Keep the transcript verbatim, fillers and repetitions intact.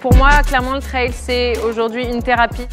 Pour moi, clairement, le trail, c'est aujourd'hui une thérapie.